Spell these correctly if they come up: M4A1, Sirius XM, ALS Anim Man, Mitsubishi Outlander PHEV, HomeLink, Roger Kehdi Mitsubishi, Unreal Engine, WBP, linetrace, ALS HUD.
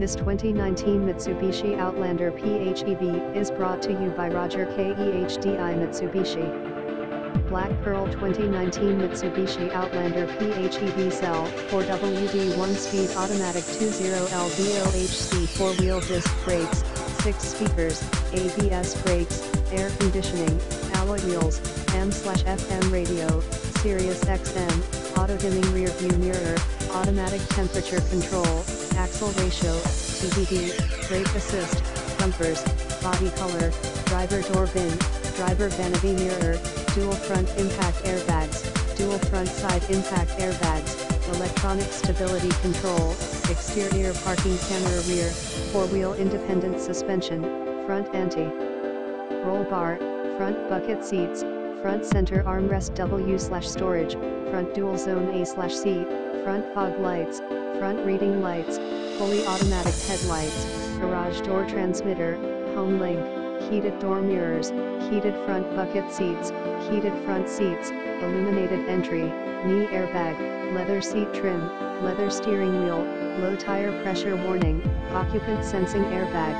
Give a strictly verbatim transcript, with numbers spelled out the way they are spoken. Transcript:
This twenty nineteen Mitsubishi Outlander P H E V is brought to you by Roger Kehdi Mitsubishi. Black Pearl twenty nineteen Mitsubishi Outlander P H E V cell, four wheel one-speed automatic two point oh L B O H C four-wheel disc brakes, six speakers, A B S brakes, air conditioning, alloy wheels, A M F M radio, Sirius X M, auto-dimming rear-view mirror, automatic temperature control, axle ratio, T D D, brake assist, bumpers, body color, driver door bin, driver vanity mirror, dual front impact airbags, dual front side impact airbags, electronic stability control, exterior parking camera rear, four-wheel independent suspension, front anti-roll bar, front bucket seats, front center armrest W slash storage, front dual zone A slash C, front fog lights, front reading lights, fully automatic headlights, garage door transmitter, HomeLink, heated door mirrors, heated front bucket seats, heated front seats, illuminated entry, knee airbag, leather seat trim, leather steering wheel, low tire pressure warning, occupant sensing airbag.